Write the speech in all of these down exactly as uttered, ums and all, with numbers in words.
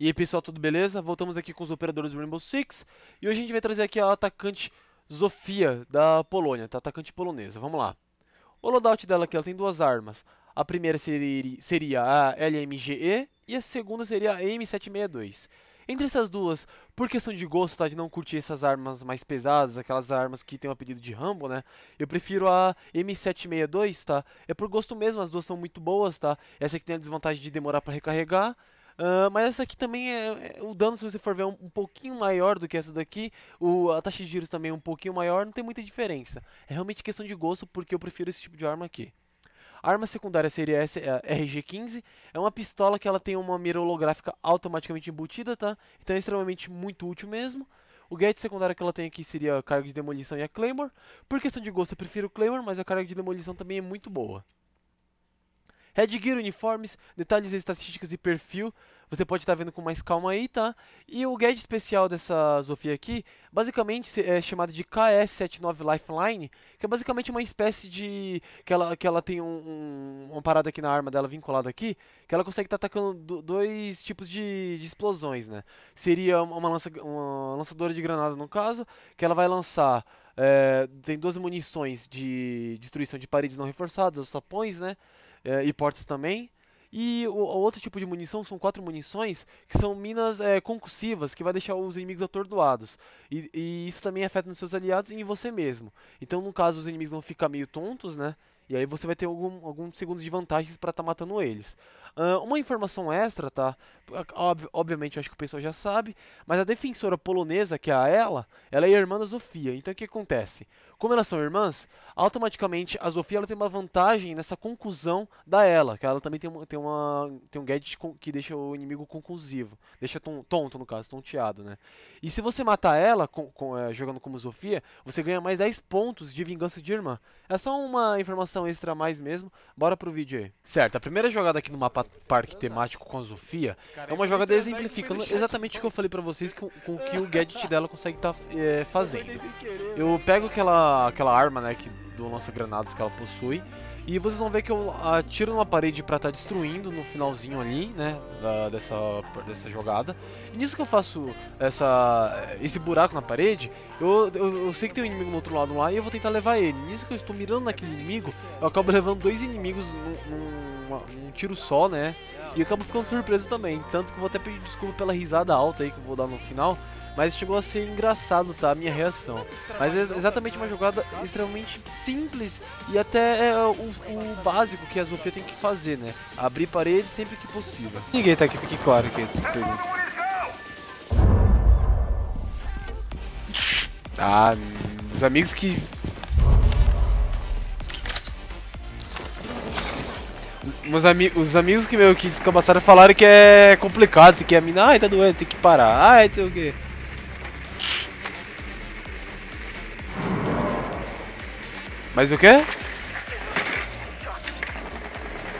E aí pessoal, tudo beleza? Voltamos aqui com os operadores do Rainbow Six. E hoje a gente vai trazer aqui a atacante Zofia, da Polônia, tá? Atacante polonesa, vamos lá. O loadout dela aqui, ela tem duas armas. A primeira seria a L M G E e a segunda seria a M sete seis dois. Entre essas duas, por questão de gosto, tá? De não curtir essas armas mais pesadas, aquelas armas que tem o apelido de Rambo, né? Eu prefiro a M sete seis dois, tá? É por gosto mesmo, as duas são muito boas, tá? Essa aqui tem a desvantagem de demorar pra recarregar. Uh, mas essa aqui também, é, é, o dano, se você for ver, é um, um pouquinho maior do que essa daqui. O, a taxa de giros também é um pouquinho maior, não tem muita diferença. É realmente questão de gosto, porque eu prefiro esse tipo de arma aqui. A arma secundária seria essa, a R G quinze. É uma pistola que ela tem uma mira holográfica automaticamente embutida, tá? Então é extremamente muito útil mesmo. O gadget secundário que ela tem aqui seria a carga de demolição e a Claymore. Por questão de gosto, eu prefiro o Claymore, mas a carga de demolição também é muito boa. Headgear, uniformes, detalhes, estatísticas e perfil, você pode estar vendo com mais calma aí, tá? E o gadget especial dessa Zofia aqui, basicamente é chamado de K S setenta e nove Lifeline, que é basicamente uma espécie de... que ela, que ela tem um, um, uma parada aqui na arma dela vinculada aqui, que ela consegue estar atacando do, dois tipos de, de explosões, né? Seria uma, lança, uma lançadora de granada, no caso, que ela vai lançar... É, tem duas munições de destruição de paredes não reforçadas, os sapões, né? É, e portas também. E o, o outro tipo de munição são quatro munições que são minas é, concussivas, que vai deixar os inimigos atordoados. E, e isso também afeta nos seus aliados e em você mesmo. Então, no caso, os inimigos vão ficar meio tontos, né? E aí você vai ter algum, alguns segundos de vantagens para estar tá matando eles. Uh, uma informação extra, tá? Ob obviamente, eu acho que o pessoal já sabe, mas a defensora polonesa, que é a Ela, ela é irmã da Zofia. Então, o que acontece? Como elas são irmãs, automaticamente a Zofia ela tem uma vantagem nessa conclusão da Ela, que ela também tem, uma, tem, uma, tem um gadget que deixa o inimigo conclusivo. Deixa ton tonto, no caso, tonteado, né? E se você matar ela, com, com, é, jogando como Zofia, você ganha mais dez pontos de vingança de irmã. É só uma informação extra a mais mesmo, bora pro vídeo aí. Certo, a primeira jogada aqui no mapa parque temático com a Zofia é uma jogada exemplificando exatamente o que eu falei pra vocês com, com que o gadget dela consegue estar tá, é, fazendo. Eu pego aquela, aquela arma, né, que, do lança-granadas que ela possui, e vocês vão ver que eu atiro numa parede pra estar tá destruindo no finalzinho ali, né, da, dessa, dessa jogada. E nisso que eu faço essa, esse buraco na parede, eu, eu, eu sei que tem um inimigo no outro lado lá e eu vou tentar levar ele. Nisso que eu estou mirando naquele inimigo, eu acabo levando dois inimigos num, num, num tiro só, né, e eu acabo ficando surpreso também. Tanto que eu vou até pedir desculpa pela risada alta aí que eu vou dar no final. Mas chegou a ser engraçado, tá, a minha reação. Mas é exatamente uma jogada extremamente simples e até é o, o básico que a Zofia tem que fazer, né? Abrir parede sempre que possível. Ninguém tá aqui, fique claro que tem pergunta. Ah, os amigos que... Meus ami os amigos que meio que descambaçaram falaram que é complicado, que a mina, ai, tá doendo, tem que parar, ai, não sei o quê. Mas o que?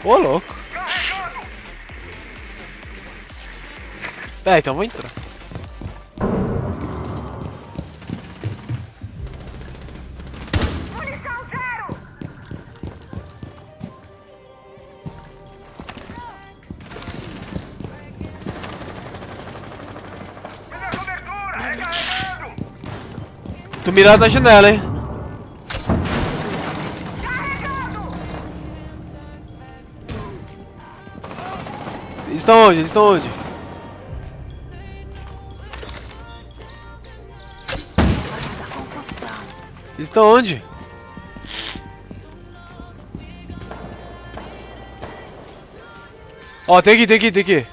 Ô, louco. É, então vou entrar. Tô mirado na janela, hein? Eles estão onde? Eles estão onde? Eles estão onde? Ó, oh, tem aqui, tem aqui, tem aqui.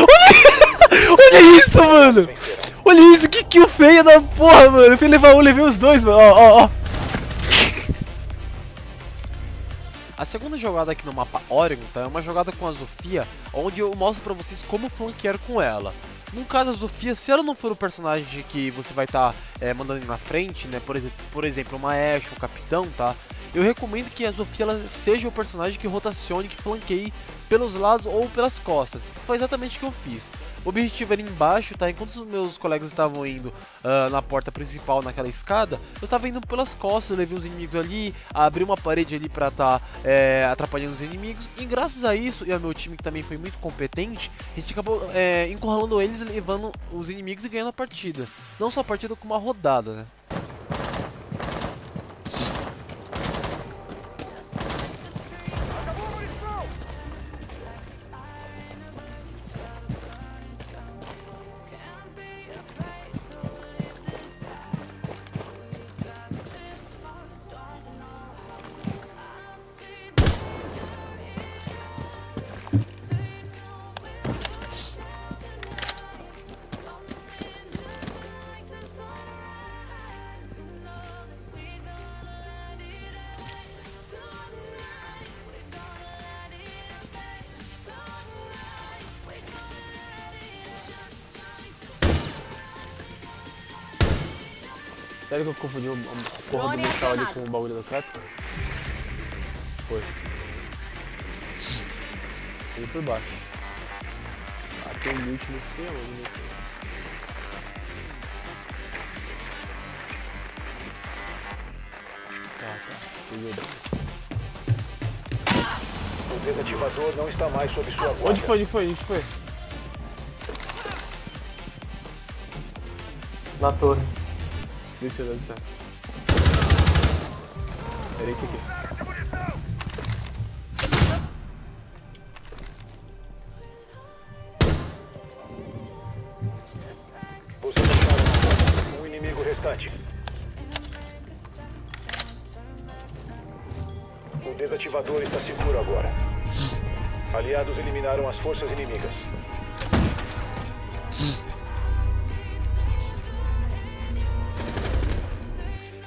Olha, olha isso, mano! Olha isso, que kill feia da porra, mano. Eu fui levar um, levei os dois, mano. Ó, ó, ó. A segunda jogada aqui no mapa Oregon, tá? É uma jogada com a Zofia, onde eu mostro pra vocês como flanquear com ela. No caso, a Zofia, se ela não for o personagem que você vai estar tá, é, mandando na frente, né? Por, ex por exemplo, o Maestro, o Capitão, tá? eu recomendo que a Zofia ela seja o personagem que rotacione, que flanqueie pelos lados ou pelas costas. Foi exatamente o que eu fiz. O objetivo era embaixo, tá? Enquanto os meus colegas estavam indo uh, na porta principal, naquela escada, eu estava indo pelas costas, levei os inimigos ali, abri uma parede ali pra estar tá, é, atrapalhando os inimigos. E graças a isso, e ao meu time que também foi muito competente, a gente acabou é, encurralando eles, levando os inimigos e ganhando a partida. Não só a partida, como uma rodada, né? Sério que eu confundi a porra do metal ali com o bagulho do crack? Foi. Ele por baixo. Até o último no céu. Tá, tá. Peguei o dano. O desativador não está mais sob sua guarda. Onde foi? Onde foi? Onde foi? Na torre. Desceu, desceu. Era esse aqui. Você deixou um inimigo restante. O desativador está seguro agora. Aliados eliminaram as forças inimigas.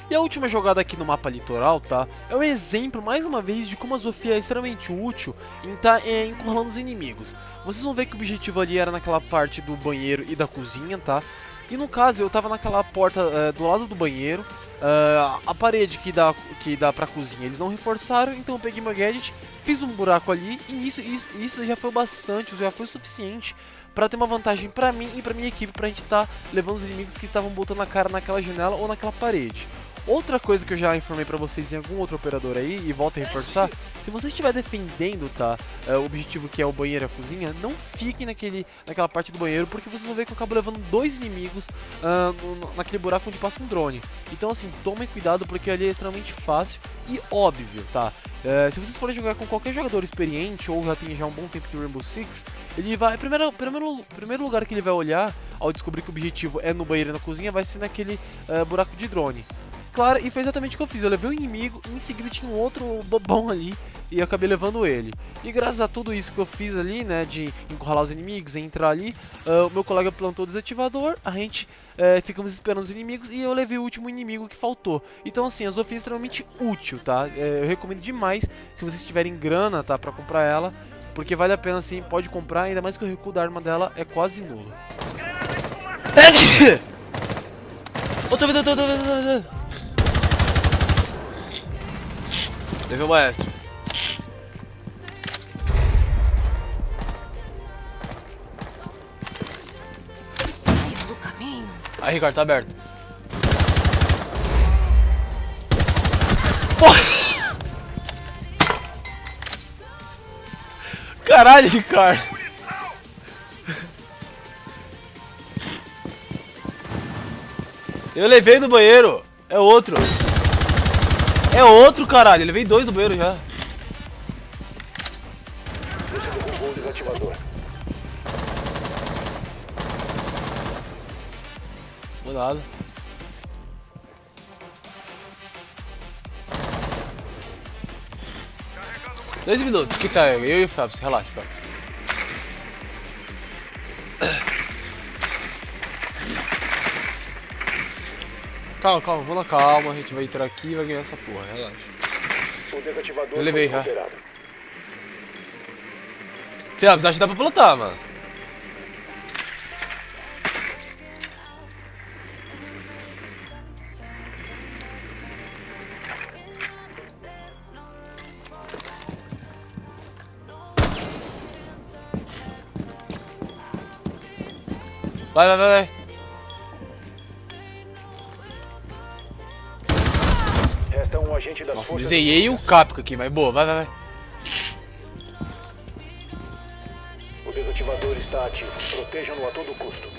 E a última jogada aqui no mapa litoral, tá? É um exemplo, mais uma vez, de como a Zofia é extremamente útil em estar é, encurralando os inimigos. Vocês vão ver que o objetivo ali era naquela parte do banheiro e da cozinha, tá? E no caso, eu tava naquela porta é, do lado do banheiro, é, a parede que dá, que dá pra cozinha eles não reforçaram, então eu peguei meu gadget, fiz um buraco ali, e nisso, isso, isso já foi bastante, já foi o suficiente pra ter uma vantagem pra mim e pra minha equipe, pra gente estar tá levando os inimigos que estavam botando a cara naquela janela ou naquela parede. Outra coisa que eu já informei pra vocês em algum outro operador aí, e volto a reforçar, se você estiver defendendo, tá, o objetivo que é o banheiro e a cozinha, não fiquem naquele, naquela parte do banheiro, porque vocês vão ver que eu acabo levando dois inimigos uh, no, naquele buraco onde passa um drone. Então assim, tomem cuidado, porque ali é extremamente fácil e óbvio, tá? Uh, se vocês forem jogar com qualquer jogador experiente ou já tenha já um bom tempo de Rainbow Six, ele vai, primeiro, primeiro, primeiro lugar que ele vai olhar ao descobrir que o objetivo é no banheiro e na cozinha vai ser naquele uh, buraco de drone. Claro, e foi exatamente o que eu fiz, eu levei um inimigo e em seguida tinha um outro bobão ali e eu acabei levando ele. E graças a tudo isso que eu fiz ali, né, de encurralar os inimigos, entrar ali, uh, o meu colega plantou o desativador, a gente uh, ficamos esperando os inimigos e eu levei o último inimigo que faltou. Então assim, a Zofia é extremamente útil, tá? Uh, eu recomendo demais, se vocês tiverem grana, tá, pra comprar ela, porque vale a pena assim, pode comprar, ainda mais que o recuo da arma dela é quase nulo. Outra vez, outra vez, outra vez. Levei o maestro. Sai do caminho. Aí, Ricardo, tá aberto. Porra! Caralho, Ricardo. Eu levei do banheiro. É outro. É outro, caralho, ele veio dois do banheiro já. Você derrubou o desativador. Cuidado. Dois minutos, que carrega? Eu e o Fabio, relaxa, Fabio. Calma, calma, vou na calma, a gente vai entrar aqui e vai ganhar essa porra, relaxa. Eu levei já. Felipe, acho que dá pra plantar, mano. Vai, vai, vai, vai. Resta um agente das... Nossa, desenhei o Capco aqui, mas boa, vai, vai, vai. O desativador está ativo. Protejam-no a todo custo.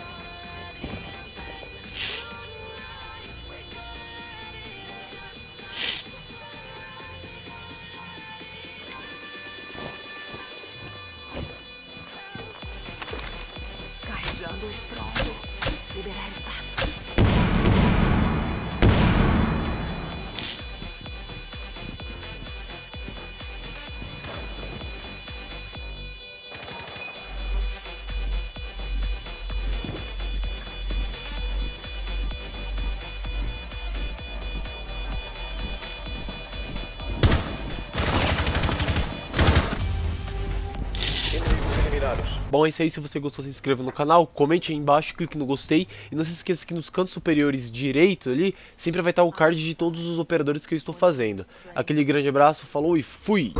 Bom, é isso aí, se você gostou, se inscreva no canal, comente aí embaixo, clique no gostei. E não se esqueça que nos cantos superiores direito ali, sempre vai estar o card de todos os operadores que eu estou fazendo. Aquele grande abraço, falou e fui!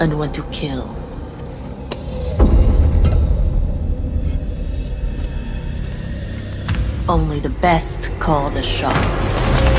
And want to kill. Only the best call the shots.